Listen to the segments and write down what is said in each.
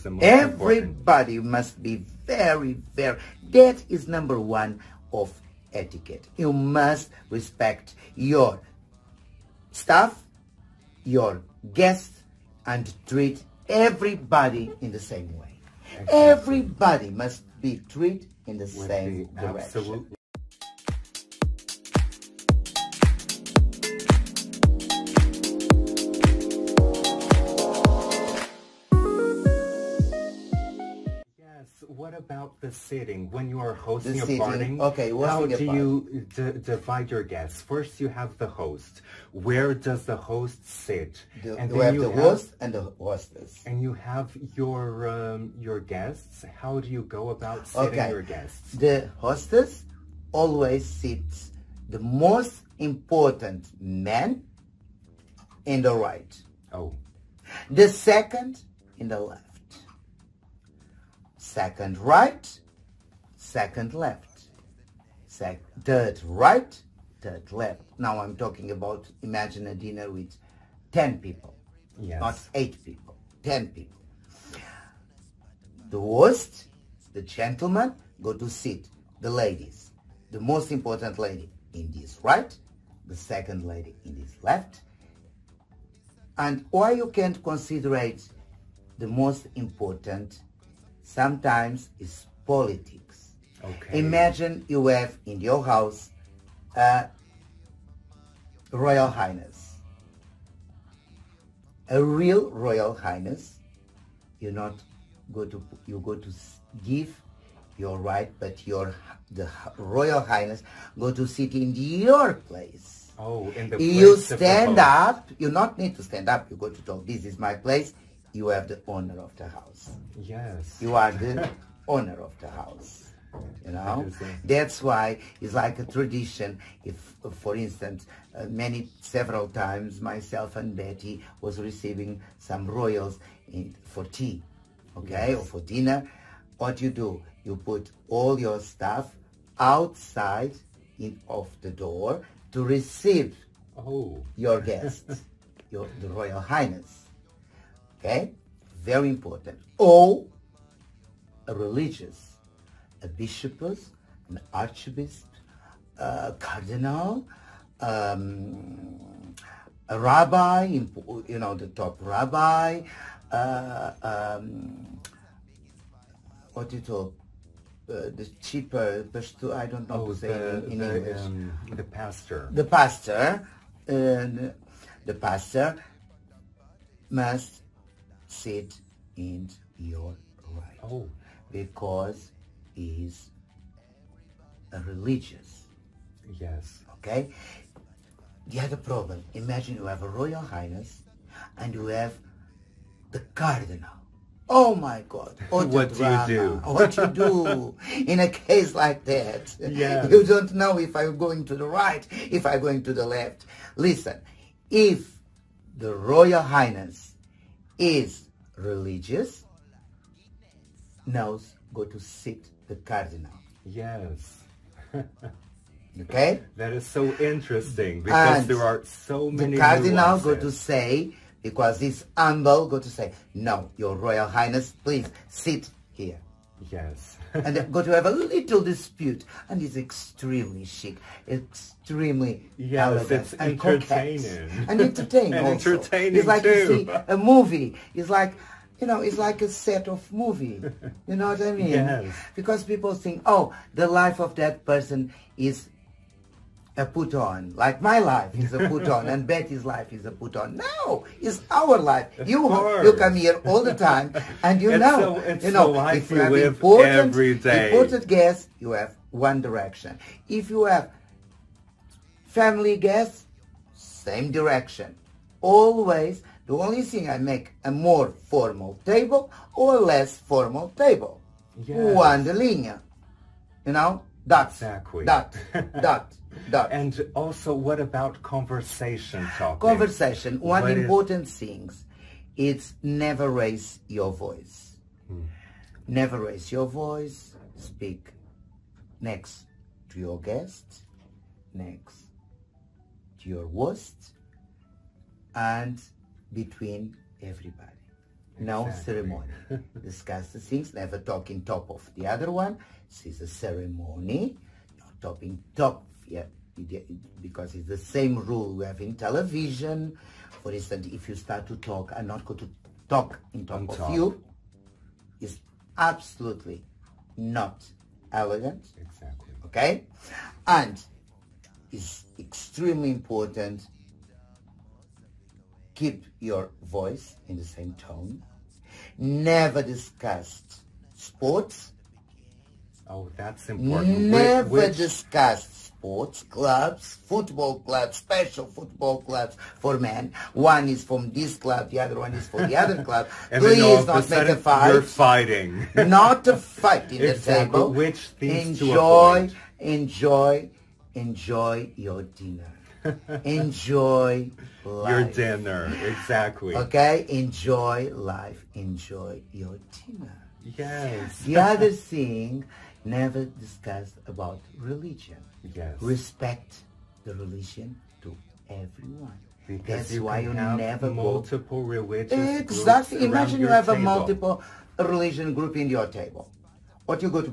is the most Everybody important. Must be very, very... That is number one of etiquette. You must respect your staff, your guests, and treat everybody in the same way. Exactly. Everybody must be treated in the same direction. Absolutely. What about the sitting? When you are hosting a party, how do you divide your guests? First, you have the host. Where does the host sit? And then you have the host and the hostess. And you have your guests. How do you go about sitting your guests? The hostess always sits the most important man in the right. Oh. The second in the left. Second right, second left, third right, third left. Now I'm talking about, imagine a dinner with 10 people, yes. Not 8 people, 10 people. The host, the gentleman, go to sit. The ladies, the most important lady in this right, the second lady in this left. And why you can't consider it the most important sometimes is politics. Okay. Imagine you have in your house Royal Highness. A real Royal Highness, you not go to give your right, but the Royal Highness go to sit in your place. Oh, in the place you stand up. You not need to stand up. You go to talk. This is my place. You have the owner of the house. Yes. You are the owner of the house. You know? That's why it's like a tradition. If, for instance, several times myself and Betty was receiving some royals for tea, okay, yes. Or for dinner. What you do? You put all your stuff outside of the door to receive your guests, the Royal Highness. Okay, very important. Or a religious, a bishopess, an archbishop, a cardinal, a rabbi, you know, the top rabbi, what do you call the cheaper, I don't know to say in English. The pastor. The pastor, must sit in your right. Oh. Because he is a religious. Yes. Okay? The other problem, imagine you have a Royal Highness and you have the Cardinal. Oh my God. What do you do? What you do in a case like that? Yes. You don't know if I'm going to the right, if I'm going to the left. Listen, if the Royal Highness is religious, knows go to sit the Cardinal. Yes. Okay? That is so interesting because there are so many. The Cardinal go to say, because he's humble, go to say, no, your Royal Highness, please sit here. Yes. And they're going to have a little dispute, and it's extremely chic, extremely elegant, it's and entertaining, and entertaining. And also. Entertaining it's like too. You see a movie. It's like, you know, it's like a set of movie. You know what I mean? Yes. Because people think, oh, the life of that person is a put on, like my life is a put on, and Betty's life is a put on. No, it's our life. You come here all the time, and you know, if you have important guests, you have one direction. If you have family guests, same direction. Always, the only thing I make a more formal table or a less formal table. Yes. One linea, you know. Dot. And also, what about conversation topics? Conversation. One important thing is never raise your voice. Hmm. Never raise your voice. Speak next to your guest, next to your host, and between everybody. no ceremony. Discuss the things, never talking top of the other one. This is a ceremony, not talking top, yeah, because it's the same rule we have in television. For instance, if you start to talk, I'm not going to talk in top of you. It's absolutely not elegant. Exactly. Okay? And it's extremely important, keep your voice in the same tone. Never discuss sports. Oh, that's important. Never discuss sports clubs, football clubs, special football clubs for men. One is from this club, the other one is for the other club. Please not make a fight. You're fighting. Not a fight in the table. Which things enjoy your dinner. Enjoy life. Your dinner, exactly. Okay, enjoy life. Enjoy your dinner. Yes. The other thing, never discuss about religion. Yes. Respect the religion to everyone. Because that's you why you never multiple religious. Exactly. Imagine you have a multiple religion group in your table. What, you go to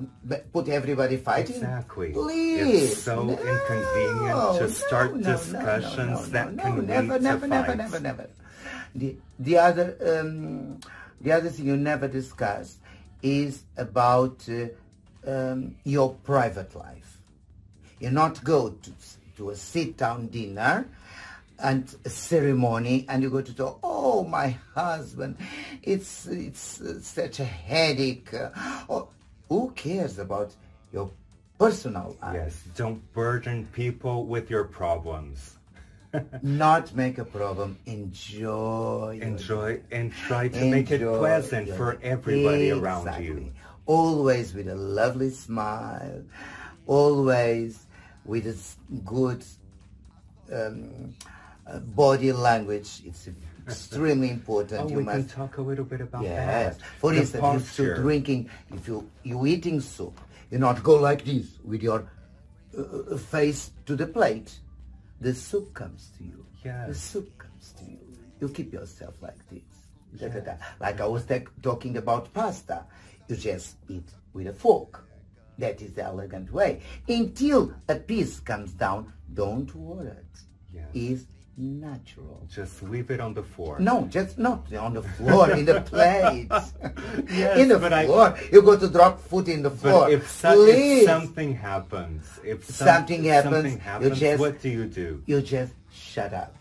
put everybody fighting? Exactly. Please. It's so inconvenient to start discussions that can lead to fights. Never. The other thing you never discuss is about your private life. You not go to a sit-down dinner and a ceremony, and you go to talk, oh, my husband, it's such a headache. Or, who cares about your personal life? Yes, don't burden people with your problems. Not make a problem. Enjoy and try to make it pleasant for everybody around you. Always with a lovely smile. Always with a good body language. It's extremely important. Oh, you can talk a little bit about that. For instance, if you're drinking, if you eating soup, you not go like this with your face to the plate. The soup comes to you. Yes. The soup comes to you. You keep yourself like this. Yes. Like I was talking about pasta. You just eat with a fork. That is the elegant way. Until a piece comes down, don't worry. Yes. It's natural. Just leave it on the floor. No, just not on the floor, in the plate. Yes, in the floor. You go to drop food in the floor. But if something happens, if something happens, you just, what do? You just shut up.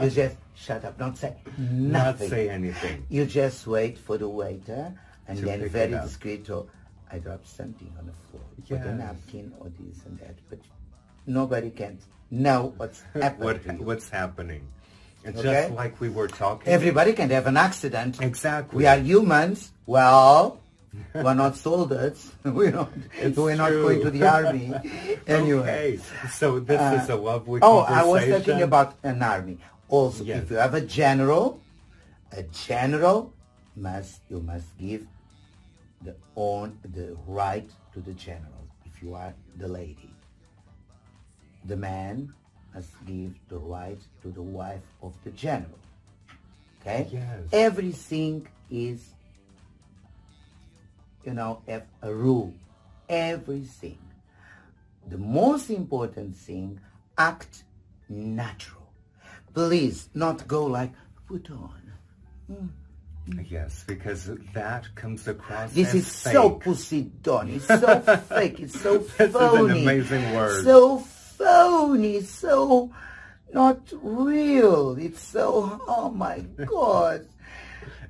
You just shut up. Don't say nothing. Not say anything. You just wait for the waiter and then very discreet, or I dropped something on the floor. Yes. With a napkin or this and that. But nobody can know what's happening. What's happening. And just like we were talking. Everybody can have an accident. Exactly. We are humans. Well, we're not soldiers. We're not going to the army. Anyway. Okay. So this is a lovely conversation. Oh, I was talking about an army. Also, if you have a general you must give the right to the general. If you are the lady. The man must give the right to the wife of the general. Okay? Yes. Everything is, have a rule. Everything. The most important thing, act natural. Please, not go like, put on. Yes, because that comes across as fake. So Poseidon. It's so fake. It's so phony. This is an amazing word. So phony, so not real. It's so, oh my God.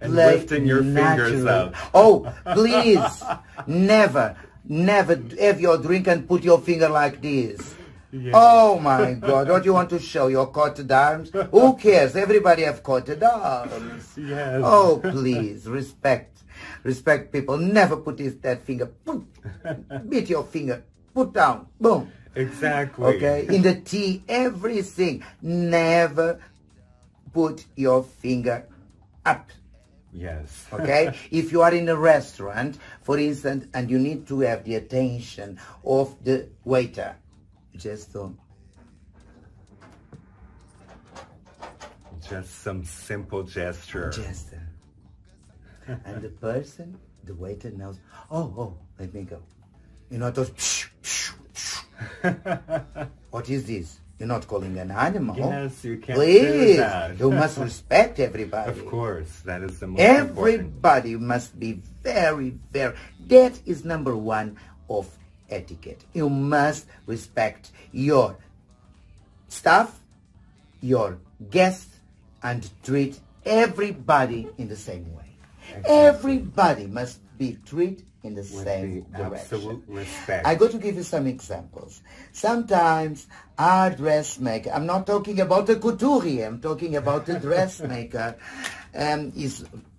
And like lifting your fingers up. Oh, please, never have your drink and put your finger like this. Yes. Oh my God, don't you want to show your coated arms? Who cares? Everybody have coated arms. Yes. Oh, please, respect people. Never put that finger, beat your finger, put down, boom. Exactly. Okay, in the tea, everything. Never put your finger up. Yes. Okay, if you are in a restaurant, for instance, and you need to have the attention of the waiter, just don't. Just some simple gesture. And the person, the waiter knows, oh, let me go. You know, those what is this? You're not calling an animal. Yes, you can't. Please, do that. You must respect everybody. Of course, that is the most everybody important. Must be very, very. That is number one of etiquette. You must respect your staff, your guests, and treat everybody in the same way. Exactly. Everybody must be treated in the same direction. Absolute respect. I go to give you some examples. Sometimes our dressmaker, I'm not talking about the couturier, I'm talking about the dressmaker,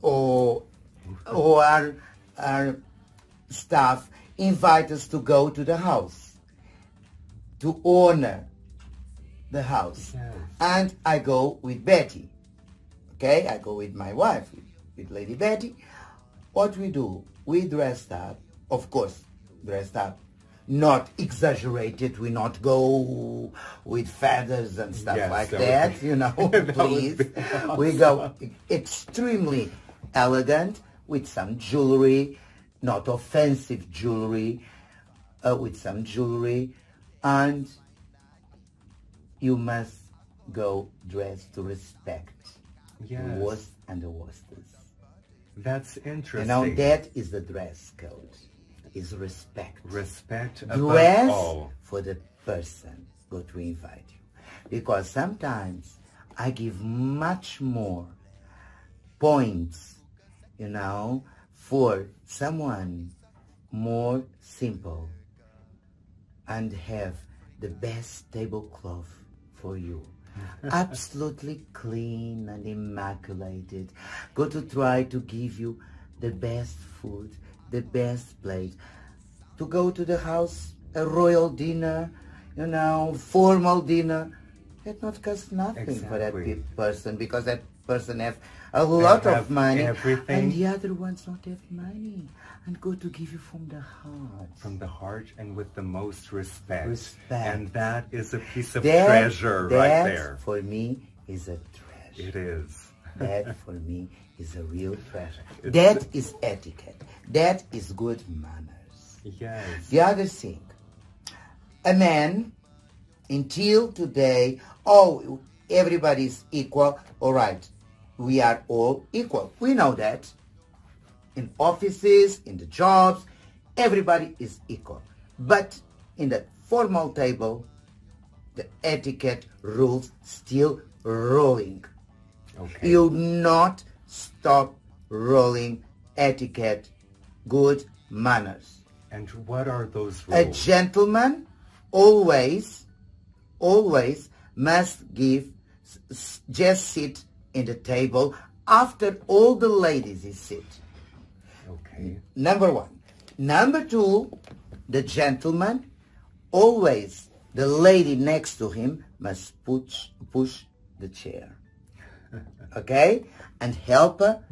or our staff invite us to go to the house, to honor the house. Yes. And I go with Betty, okay? I go with my wife, with Lady Betty. What we do, we dressed up, of course, dressed up, not exaggerated. We not go with feathers and stuff like that, you know, please. Awesome. We go extremely elegant with some jewelry, not offensive jewelry, with some jewelry. And you must go dressed to respect the host and the hostess. That's interesting. You know, that is the dress code, is respect. Respect above all. Dress for the person that we invite you. Because sometimes I give much more points, you know, for someone more simple and have the best tablecloth for you. Absolutely clean and immaculated. Go to try to give you the best food, the best plate. To go to the house, a royal dinner, you know, formal dinner, it not costs nothing for that person, because that person have a lot of money, and the other ones not have money, and go to give you from the heart. From the heart and with the most respect. And that is a piece of treasure right there. That for me is a treasure. It is. That for me is a real treasure. That is etiquette. That is good manners. Yes. The other thing, a man, until today, oh, everybody is equal, all right. We are all equal. We know that. In offices, in the jobs, everybody is equal. But in the formal table, the etiquette rules still rolling. Okay. You not stop rolling etiquette, good manners. And what are those rules? A gentleman always, always must give, just sit in the table after all the ladies is sit. Okay. Number one. Number two, the gentleman, always the lady next to him must push the chair. Okay? And help her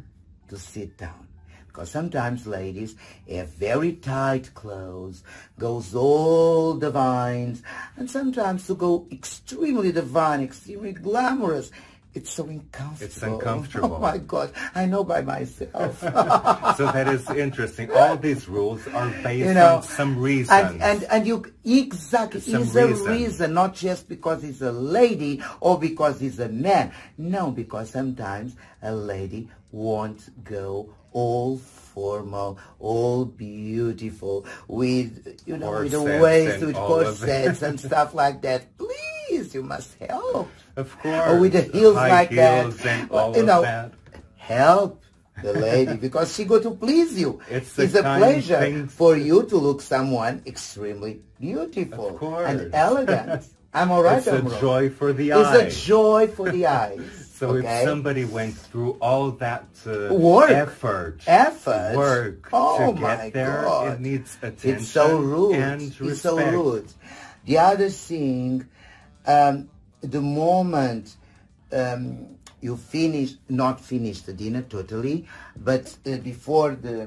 to sit down. Because sometimes ladies have very tight clothes, goes all divines, and sometimes to go extremely divine, extremely glamorous. It's so uncomfortable. It's uncomfortable. Oh my God, I know by myself. So that is interesting. All these rules are based on some reason. And you, exactly, it's a reason, not just because he's a lady or because he's a man. No, because sometimes a lady won't go all formal, all beautiful, with, you know, with the waist, with corsets and stuff like that. Please, you must help. Of course. Or with the heels like heels that, and all of that. Help the lady, because she go to please you. It's a pleasure for you to look someone extremely beautiful and elegant. I'm all right. It's a joy for the eyes. It's a joy for the eyes. So if somebody went through all that effort to get there, it needs attention. It's so rude. And respect. It's so rude. The other thing. The moment you finish, not finish the dinner totally, but before the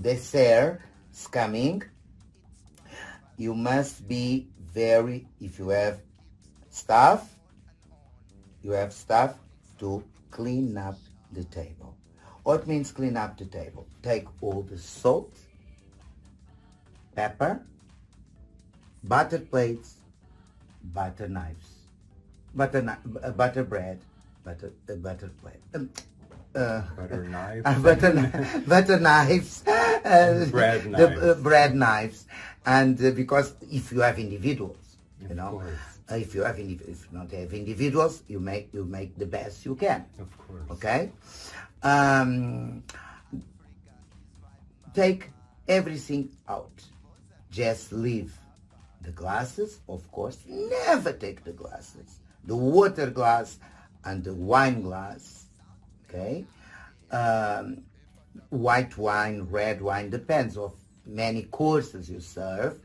dessert is coming, you must be very, if you have staff, to clean up the table. What means clean up the table? Take all the salt, pepper, butter plates, butter knives, butter bread, butter plate, butter knives, butter knives, bread knives. Bread knives, and because if you have individuals, you know, if you have if you don't have individuals, you make the best you can. Of course. Okay. Take everything out. Just leave the glasses. Of course, never take the glasses. The water glass and the wine glass, okay? White wine, red wine, depends on many courses you serve.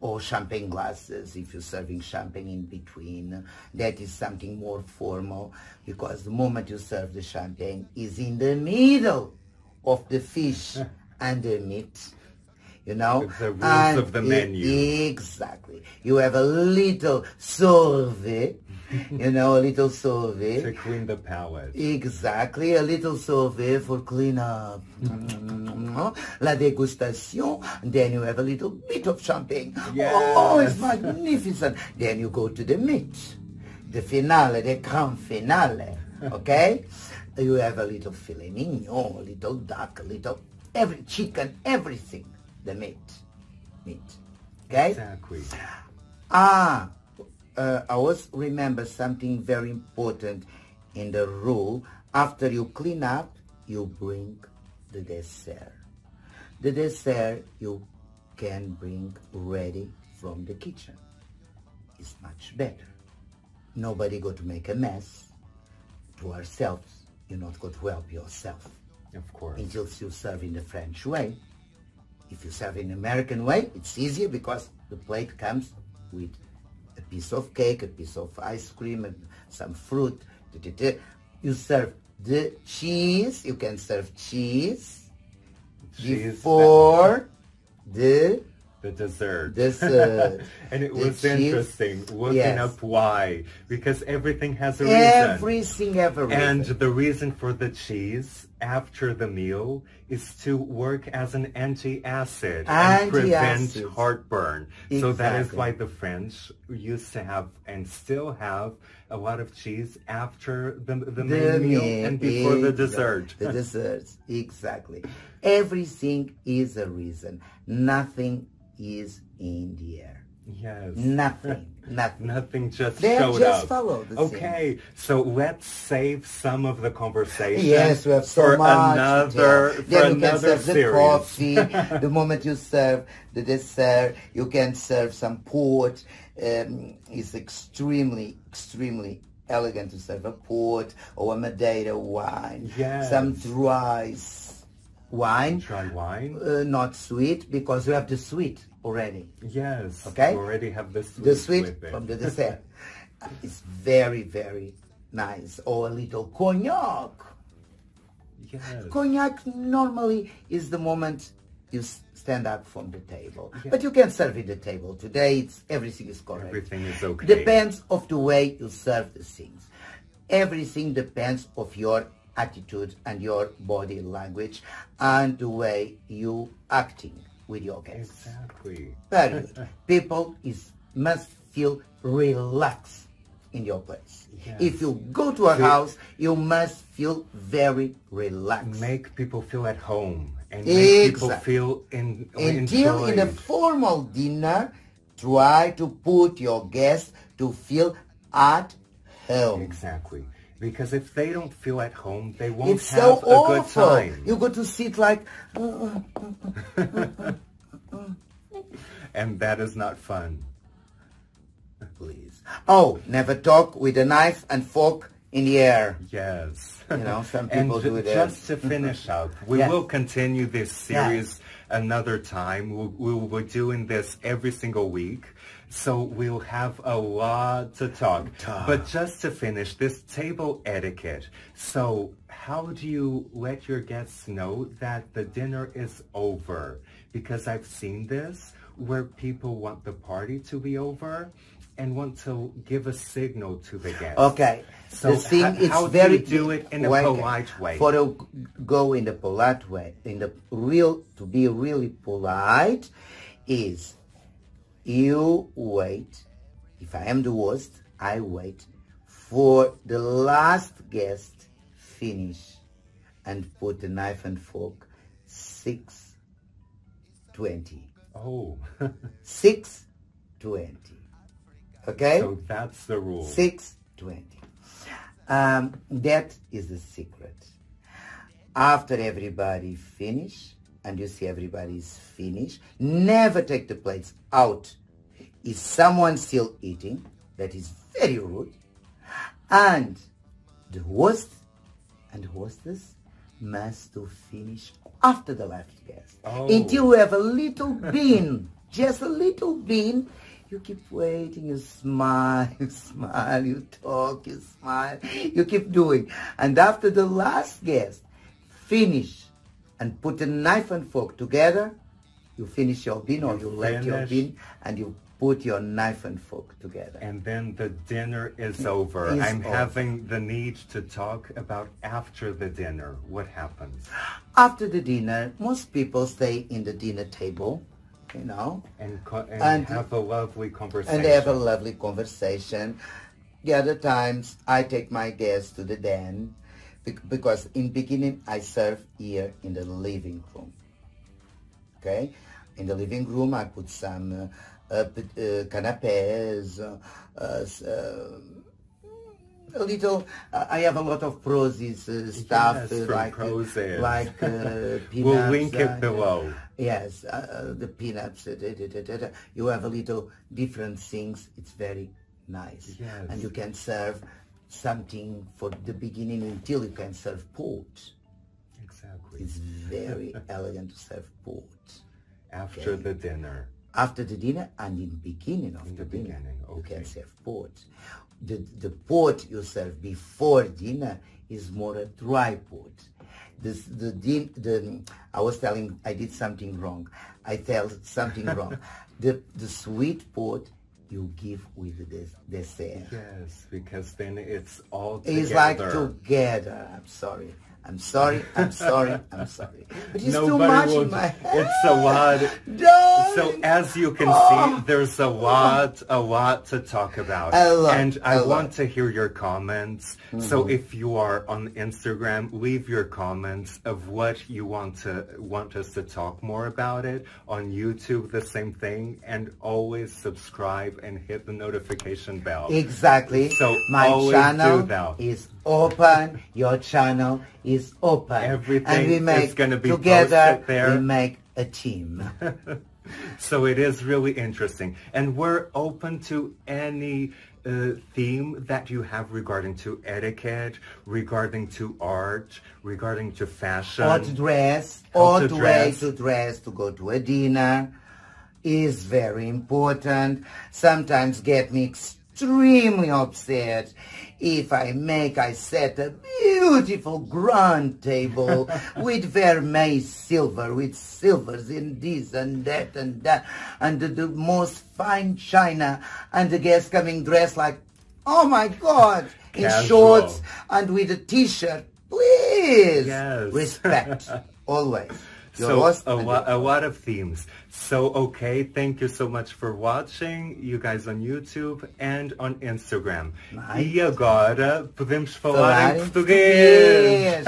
Or champagne glasses, if you're serving champagne in between. That is something more formal, because the moment you serve the champagne is in the middle of the fish and the meat. You know, with the rules and of the menu. Exactly. You have a little sorbet, you know, a little sorbet. To clean the palate. Exactly, a little sorbet for clean up. La dégustation. Then you have a little bit of champagne. Yes. Oh, it's magnificent. Then you go to the meat, the finale, the grand finale. Okay? You have a little filet mignon, a little duck, a little chicken, everything. The meat, okay? Exactly. I always remember something very important in the rule. After you clean up, you bring the dessert. The dessert you can bring ready from the kitchen. It's much better. Nobody go to make a mess to ourselves. You're not going to help yourself. Of course. Until you serve in the French way. If you serve in American way, it's easier because the plate comes with a piece of cake, a piece of ice cream, and some fruit. You serve the cheese. You can serve cheese before the dessert. And it was interesting looking up why, because everything has a reason. Everything has a reason. And the reason for the cheese after the meal is to work as an anti-acid and prevent heartburn. Exactly. So that is why the French used to have and still have a lot of cheese after the main meal and before the dessert. The desserts, exactly. Everything is a reason. Nothing is in the air. Yes. Nothing just showed up. Okay, so let's save some of the conversation. Yes, we have so much. Then you can serve the coffee. The moment you serve the dessert, you can serve some port. It's extremely, extremely elegant to serve a port or a Madeira wine. Yes. Some dry wine. Dry wine. Not sweet, because you have the sweet already. Yes. Okay. You already have the sweet. The sweet from the dessert. It's very, very nice. Or a little cognac. Yes. Cognac normally is the moment you stand up from the table. Yes. But you can serve at the table. Today, everything is correct. Everything is okay. Depends of the way you serve the things. Everything depends of your attitude and your body language and the way you acting with your guests. Exactly. Very good. People must feel relaxed in your place. Yes. If you go to a house, you must feel very relaxed. Make people feel at home and make people feel enjoyed. In a formal dinner, try to put your guests to feel at home. Exactly. Because if they don't feel at home, they won't have a good time. You go to sit like... And that is not fun. Please. Oh, never talk with a knife and fork in the air. Yes. You know, some people do that. Just to finish up, we will continue this series another time. We'll be doing this every single week. So we'll have a lot to talk. But just to finish, this table etiquette. So how do you let your guests know that the dinner is over? Because I've seen this where people want the party to be over and want to give a signal to the guest. Okay. So the thing, how do you do it in a polite way? For to go in the polite way, to be really polite, is you wait. If I am the host, I wait for the last guest finish and put the knife and fork 6:20. Oh. 6:20. Okay? So that's the rule. 6:20. That is the secret. After everybody finish, and you see everybody's finished, never take the plates out. If someone's still eating, that is very rude. And the host and hostess must to finish after the last guest. Oh. Until you have a little bean, just a little bean. You keep waiting, you smile, you talk, you smile, you keep doing. And after the last guest finish and put a knife and fork together, you finish your bean, or you let your bean and you put your knife and fork together. And then the dinner is over. I'm having the need to talk about after the dinner. What happens? After the dinner, most people stay in the dinner table, you know, and have a lovely conversation. And they have a lovely conversation. The other times, I take my guests to the den, because in beginning, I serve here in the living room, okay? In the living room, I put some canapés, a little, I have a lot of proses stuff, yes, like peanuts. We'll link it below. Yes, the peanuts, you have a little different things. It's very nice. Yes. And you can serve something for the beginning until you can serve port. Exactly. It's very elegant to serve port. After the dinner. After the dinner and in the beginning of the dinner, you can serve port. The port you serve before dinner is more a dry port. I was telling, I did something wrong. I tell something wrong. The sweet port you give with the dessert. Yes, because then it's all together. It's like together. I'm sorry. I'm sorry, I'm sorry, I'm sorry. But it's too much in my head. It's a lot. So as you can see, there's a lot to talk about. And I want to hear your comments. Mm-hmm. So if you are on Instagram, leave your comments of what you want us to talk more about it. On YouTube, the same thing. And always subscribe and hit the notification bell. Exactly. So my channel is open. Your channel is open. Everything is going to be together. There. We make a team. So it is really interesting, and we're open to any theme that you have regarding to etiquette, regarding to art, regarding to fashion, or to dress, or the way to dress to go to a dinner is very important. Sometimes get mixed. Extremely upset if I set a beautiful grand table with vermeil silver, with silvers in this and that, and the most fine china, and the guests coming dressed like, oh my God, casual. In shorts and with a t-shirt. Please, yes. Respect, always. So a lot of themes. So, okay, thank you so much for watching, you guys on YouTube and on Instagram. Nice. E agora podemos falar em português.